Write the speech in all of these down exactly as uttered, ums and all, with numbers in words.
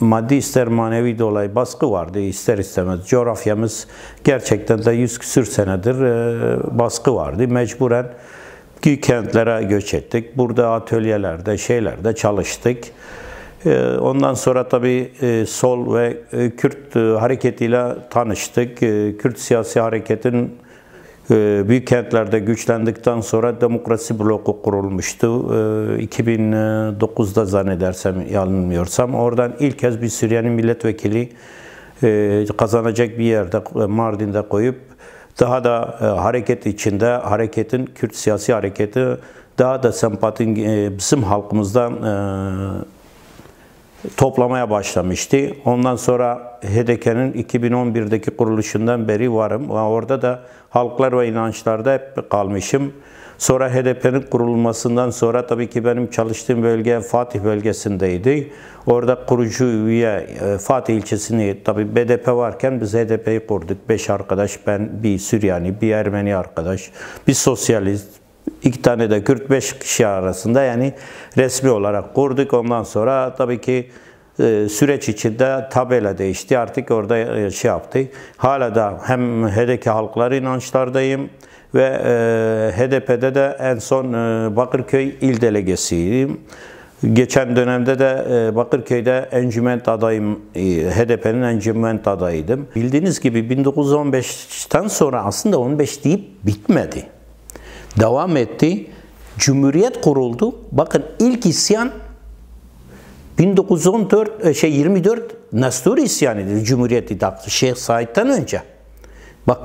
maddi ister manevi dolayı baskı vardı ister istemez. Coğrafyamız gerçekten de yüz küsür senedir baskı vardı. Mecburen kentlere göç ettik. Burada atölyelerde, şeylerde çalıştık. Ondan sonra tabii sol ve Kürt hareketiyle tanıştık. Kürt siyasi hareketin büyük kentlerde güçlendikten sonra demokrasi bloku kurulmuştu. iki bin dokuzda zannedersem, yanılmıyorsam. Oradan ilk kez bir Süryani milletvekili kazanacak bir yerde, Mardin'de koyup daha da hareket içinde, hareketin, Kürt siyasi hareketi daha da sempatin bizim halkımızdan toplamaya başlamıştı. Ondan sonra H D P'nin iki bin on birdeki kuruluşundan beri varım. Orada da halklar ve inançlarda hep kalmışım. Sonra H D P'nin kurulmasından sonra tabii ki benim çalıştığım bölge Fatih bölgesindeydi. Orada kurucu üye Fatih ilçesini, tabii B D P varken biz H D P'yi kurduk. Beş arkadaş, ben, bir Süryani, bir Ermeni arkadaş, bir sosyalist, İki tane de Kürt, beş kişi arasında yani resmi olarak kurduk. Ondan sonra tabii ki süreç içinde tabela değişti. Artık orada şey yaptı. Hala da hem H D P halkları inançlardayım ve H D P'de de en son Bakırköy il delegesiyim. Geçen dönemde de Bakırköy'de encüment adayım, H D P'nin encüment adayıydım. Bildiğiniz gibi bin dokuz yüz on beşten sonra aslında on beş deyip bitmedi. Devam etti. Cumhuriyet kuruldu. Bakın ilk isyan bin dokuz yüz on dört şey yirmi dört Nasturi isyanıydı. Cumhuriyet iddiası Şeyh Said'den önce. Bak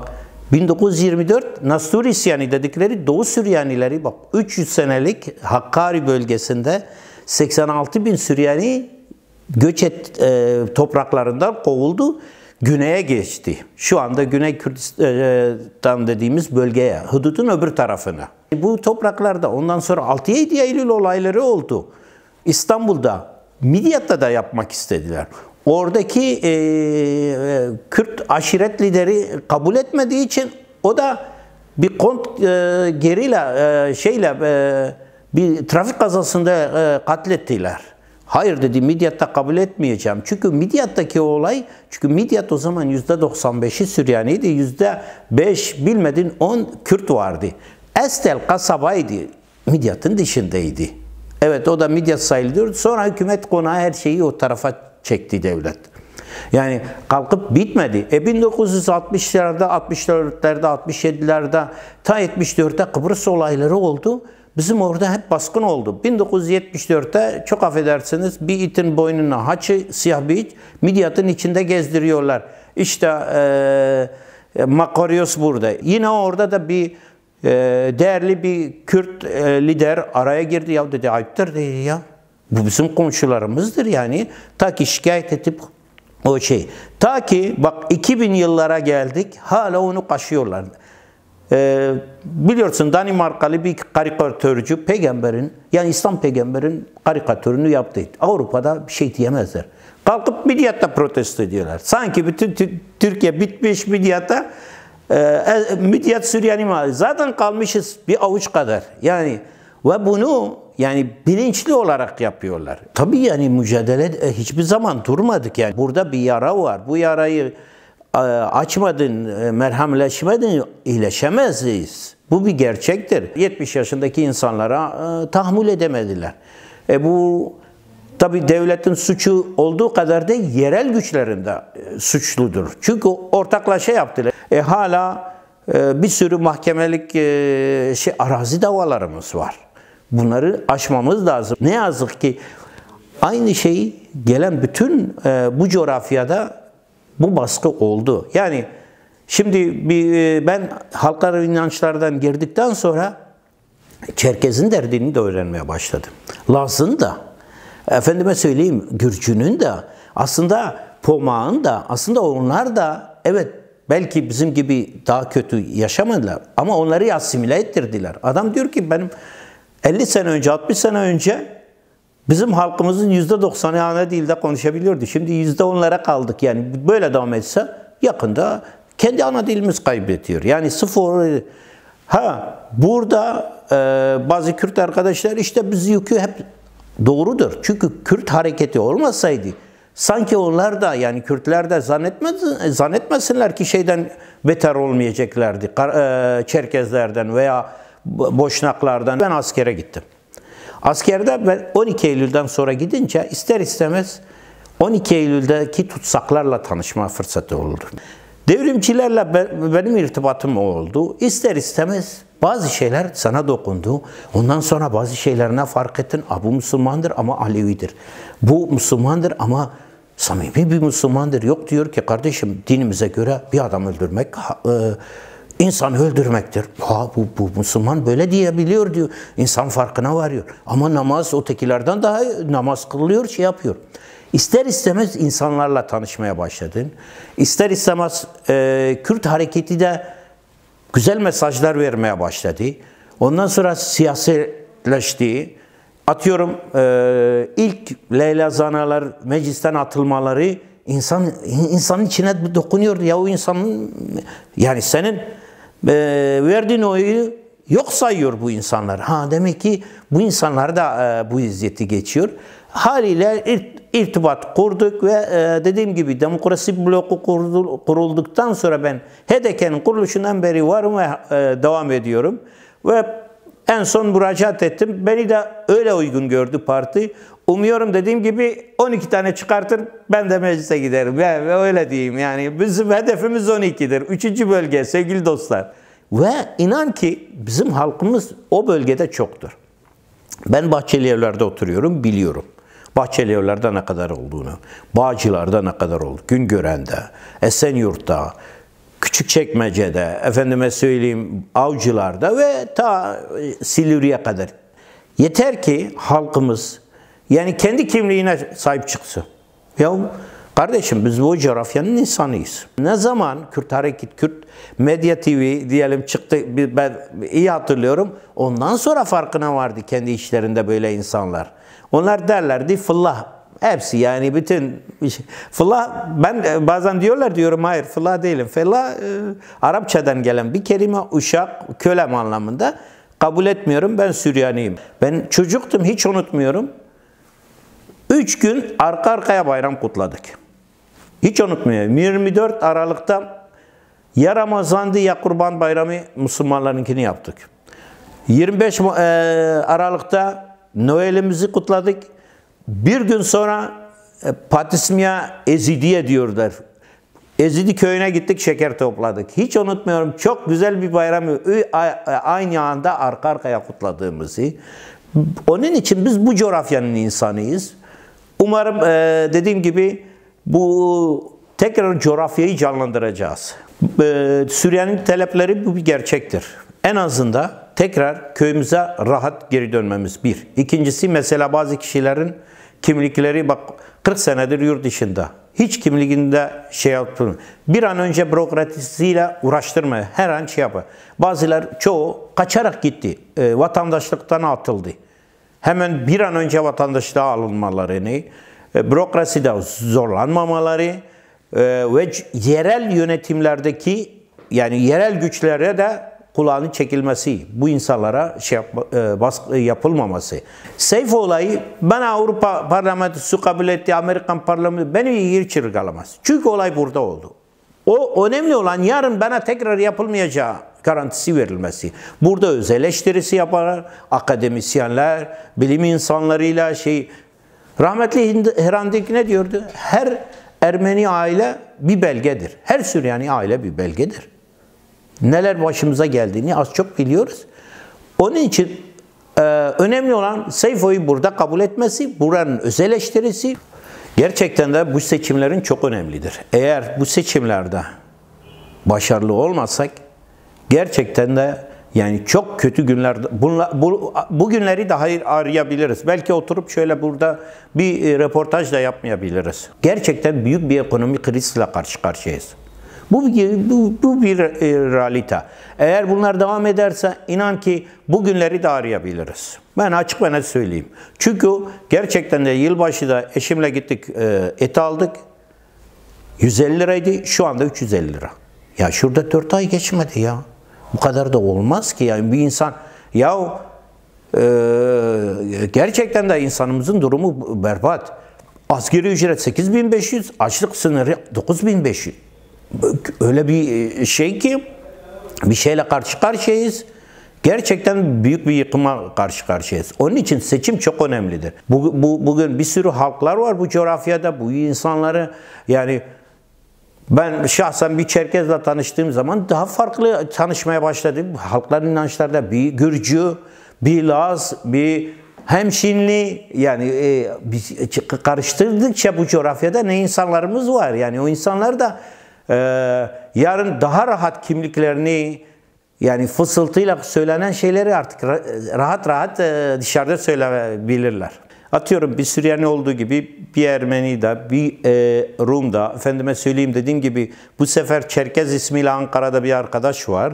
bin dokuz yüz yirmi dört Nasturi isyanı dedikleri Doğu Süryanileri, bak üç yüz senelik Hakkari bölgesinde seksen altı bin Süryani göç et, e, topraklarından kovuldu. Güney'e geçti. Şu anda Güney Kürdistan dediğimiz bölgeye, hududun öbür tarafına. Bu topraklarda ondan sonra altı yedi Eylül olayları oldu. İstanbul'da, Mîdyad'da da yapmak istediler. Oradaki e, Kürt aşiret lideri kabul etmediği için o da bir kont e, geriyle, e, şeyle e, bir trafik kazasında e, katlettiler. Hayır dedi, Mîdyad'da kabul etmeyeceğim. Çünkü Mîdyad'daki olay, çünkü Mîdyad o zaman yüzde doksan beşi Süryaniydi, yüzde beş bilmedin on Kürt vardı. Estel kasabaydı, Midyat'ın dışındaydı. Evet, o da Mîdyad sayılıyor. Sonra hükümet konağı her şeyi o tarafa çekti devlet. Yani kalkıp bitmedi. E bin dokuz yüz altmışlarda, altmış dörtlerde, altmış yedilerde, ta yetmiş dörtte Kıbrıs olayları oldu. Bizim orada hep baskın oldu. bin dokuz yüz yetmiş dörtte çok affedersiniz bir itin boynuna haçı, siyah bir it, Midyat'ın içinde gezdiriyorlar. İşte e, Makaryos burada. Yine orada da bir e, değerli bir Kürt e, lider araya girdi. Ya dedi, ayıptır dedi ya. Bu bizim komşularımızdır yani. Ta ki şikayet edip o şey. Ta ki bak iki bin yıllara geldik hala onu kaşıyorlar. Ee, biliyorsun Danimarkalı bir karikatürcü peygamberin, yani İslam peygamberin karikatürünü yaptı. Avrupa'da bir şey diyemezler. Kalkıp Midyat'ta protesto ediyorlar. Sanki bütün Türkiye bitmiş Midyat'ta. E, Mîdyad Süryani malı. Zaten kalmışız bir avuç kadar. Yani ve bunu yani bilinçli olarak yapıyorlar. Tabii yani mücadele e, hiçbir zaman durmadık yani. Burada bir yara var. Bu yarayı açmadın, merhamleşmedin, iyileşemeziz. Bu bir gerçektir. yetmiş yaşındaki insanlara e, tahammül edemediler. E bu tabii devletin suçu olduğu kadar da yerel güçlerinde e, suçludur. Çünkü ortaklaşa yaptılar. E hala e, bir sürü mahkemelik e, şey arazi davalarımız var. Bunları aşmamız lazım. Ne yazık ki aynı şeyi gelen bütün e, bu coğrafyada bu baskı oldu. Yani şimdi bir, ben halklar ve inançlardan girdikten sonra Çerkez'in derdini de öğrenmeye başladım. Laz'ın da, efendime söyleyeyim Gürcü'nün de, aslında Pomağ'ın da, aslında onlar da evet belki bizim gibi daha kötü yaşamadılar ama onları asimile ettirdiler. Adam diyor ki benim elli sene önce, altmış sene önce bizim halkımızın yüzde doksanı ana dilde konuşabiliyordu. Şimdi yüzde onlara kaldık. Yani böyle devam etse yakında kendi ana dilimiz kaybediyor. Yani sıfır. Ha burada e, bazı Kürt arkadaşlar işte biz yükü hep doğrudur. Çünkü Kürt hareketi olmasaydı Sanki onlar da, yani Kürtler de zannetmesinler ki şeyden beter olmayacaklardı. Çerkezlerden veya Boşnaklardan. Ben askere gittim. Askerde ben on iki Eylül'den sonra gidince ister istemez on iki Eylül'deki tutsaklarla tanışma fırsatı oldu. Devrimcilerle benim irtibatım oldu. İster istemez bazı şeyler sana dokundu. Ondan sonra bazı şeylerine fark ettin. A, bu Müslümandır ama Alevidir. Bu Müslümandır ama samimi bir Müslümandır. Yok diyor ki kardeşim, dinimize göre bir adam öldürmek, insan öldürmektir. Ha, bu, bu Müslüman böyle diyebiliyor diyor. İnsan farkına varıyor. Ama namaz ötekilerden daha namaz kılıyor, şey yapıyor. İster istemez insanlarla tanışmaya başladın. İster istemez e, Kürt hareketi de güzel mesajlar vermeye başladı. Ondan sonra siyasileşti. Atıyorum e, ilk Leyla Zanalar meclisten atılmaları insan insanın içine dokunuyor. Ya o insanın, yani senin e, verdiğin oyu yok sayıyor bu insanlar. Ha, demek ki bu insanlar da e, bu izzeti geçiyor. Haliyle ilk İrtibat kurduk ve dediğim gibi demokrasi bloku kurulduktan sonra ben H D P'nin kuruluşundan beri varım ve devam ediyorum. Ve en son müracaat ettim. Beni de öyle uygun gördü parti. Umuyorum dediğim gibi on iki tane çıkartır, ben de meclise giderim. Ve öyle diyeyim, yani bizim hedefimiz on ikidir. Üçüncü bölge sevgili dostlar. Ve inan ki bizim halkımız o bölgede çoktur. Ben Bahçelievler'de oturuyorum, biliyorum. Bahçelievler'de ne kadar olduğunu, Bağcılar'da ne kadar oldu, Güngören'de, Esenyurt'ta, Küçükçekmece'de, efendime söyleyeyim Avcılar'da ve ta Silivri'ye kadar. Yeter ki halkımız, yani kendi kimliğine sahip çıksın. Ya kardeşim, biz bu coğrafyanın insanıyız. Ne zaman Kürt Hareket, Kürt Medya T V diyelim çıktı, ben iyi hatırlıyorum, ondan sonra farkına vardı kendi işlerinde böyle insanlar. Onlar derlerdi fıllah, hepsi, yani bütün fıllah, ben bazen diyorlar diyorum, hayır fıllah değilim. Fıllah e, Arapçadan gelen bir kelime, uşak, kölem anlamında. Kabul etmiyorum, ben Süryaniyim. Ben çocuktum, hiç unutmuyorum. Üç gün arka arkaya bayram kutladık. Hiç unutmuyorum. yirmi dört Aralık'ta ya Ramazan'dı ya Kurban Bayramı Müslümanlarınkini yaptık. yirmi beş Aralık'ta Noel'imizi kutladık. Bir gün sonra e, Patismia Ezidi'ye diyorlar. Ezidi köyüne gittik, şeker topladık. Hiç unutmuyorum, çok güzel bir bayramı aynı anda arka arkaya kutladığımızı. Onun için biz bu coğrafyanın insanıyız. Umarım e, dediğim gibi bu tekrar coğrafyayı canlandıracağız. E, Süryani'nin talepleri bu bir gerçektir. En azından tekrar köyümüze rahat geri dönmemiz bir. İkincisi, mesela bazı kişilerin kimlikleri, bak kırk senedir yurt dışında. Hiç kimliğinde şey yapmıyor. Bir an önce bürokratisiyle uğraştırmıyor. Her an şey yapıyor. Bazılar, çoğu kaçarak gitti. E, vatandaşlıktan atıldı. Hemen bir an önce vatandaşlığa alınmalarını, e, bürokraside zorlanmamaları e, ve yerel yönetimlerdeki, yani yerel güçlere de kulağının çekilmesi, bu insanlara şey yapma, e, baskı yapılmaması. Seyfo olayı, ben Avrupa parlamentosu kabul etti, Amerikan parlamentosu, beni yer çırgalamaz. Çünkü olay burada oldu. O önemli olan, yarın bana tekrar yapılmayacağı garantisi verilmesi. Burada öz eleştirisi yaparlar, akademisyenler, bilim insanlarıyla şey. Rahmetli Hirandik ne diyordu? Her Ermeni aile bir belgedir. Her Süryani aile bir belgedir. Neler başımıza geldiğini az çok biliyoruz. Onun için e, önemli olan Seyfo'yu burada kabul etmesi, buranın öz eleştirisi. Gerçekten de bu seçimlerin çok önemlidir. Eğer bu seçimlerde başarılı olmasak, gerçekten de yani çok kötü günler, bunla, bu, bu günleri daha arayabiliriz. Belki oturup şöyle burada bir röportaj da yapmayabiliriz. Gerçekten büyük bir ekonomik krizle karşı karşıyayız. Bu, bu, bu bir e, realite. Eğer bunlar devam ederse inan ki bugünleri de arayabiliriz. Ben açık ve net söyleyeyim. Çünkü gerçekten de yılbaşı da eşimle gittik, e, et aldık. yüz elli liraydı, şu anda üç yüz elli lira. Ya şurada dört ay geçmedi ya. Bu kadar da olmaz ki yani bir insan. Ya e, gerçekten de insanımızın durumu berbat. Asgari ücret sekiz bin beş yüz, açlık sınırı dokuz bin beş yüz. Öyle bir şey ki bir şeyle karşı karşıyayız. Gerçekten büyük bir yıkıma karşı karşıyayız. Onun için seçim çok önemlidir. Bu, bu, bugün bir sürü halklar var bu coğrafyada, bu insanları yani ben şahsen bir Çerkez'le tanıştığım zaman daha farklı tanışmaya başladım. Halkların inançlarda bir Gürcü, bir Laz, bir Hemşinli yani e, biz karıştırdıkça bu coğrafyada ne insanlarımız var. Yani o insanlar da e, yarın daha rahat kimliklerini yani fısıltıyla söylenen şeyleri artık rahat rahat e, dışarıda söyleyebilirler. Atıyorum bir Süryani olduğu gibi bir Ermeni de, bir e, Rum da, efendime söyleyeyim dediğim gibi bu sefer Çerkez ismiyle Ankara'da bir arkadaş var.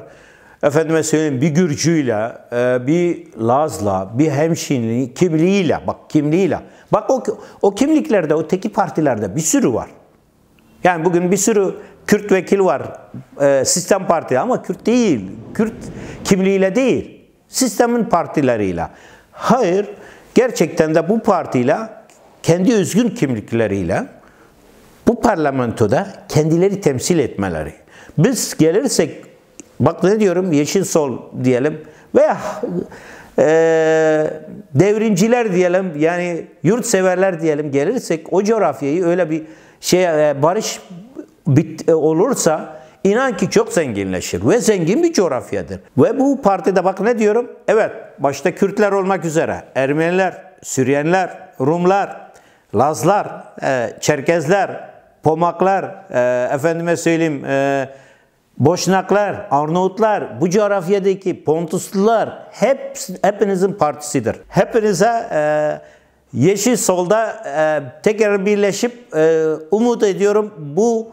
Efendime söyleyeyim bir Gürcüyle, bir Laz'la, bir Hemşinli kimliğiyle, bak kimliğiyle. Bak o, o kimliklerde, o teki partilerde bir sürü var. Yani bugün bir sürü Kürt vekil var, sistem parti ama Kürt değil, Kürt kimliğiyle değil, sistemin partileriyle. Hayır, gerçekten de bu partiyle, kendi özgün kimlikleriyle, bu parlamentoda kendileri temsil etmeleri. Biz gelirsek, bak ne diyorum, Yeşil Sol diyelim veya e, devrimciler diyelim, yani yurtseverler diyelim, gelirsek o coğrafyayı öyle bir şey barış bit, olursa inan ki çok zenginleşir ve zengin bir coğrafyadır. Ve bu partide bak ne diyorum, evet başta Kürtler olmak üzere Ermeniler, Süryaniler, Rumlar, Lazlar, e, Çerkezler, Pomaklar, e, efendime söyleyeyim e, Boşnaklar, Arnavutlar, bu coğrafyadaki Pontuslular hep, hepinizin partisidir. Hepinize e, Yeşil Sol'da e, tekrar birleşip e, umut ediyorum bu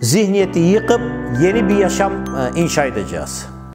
zihniyeti yıkıp yeni bir yaşam e, inşa edeceğiz.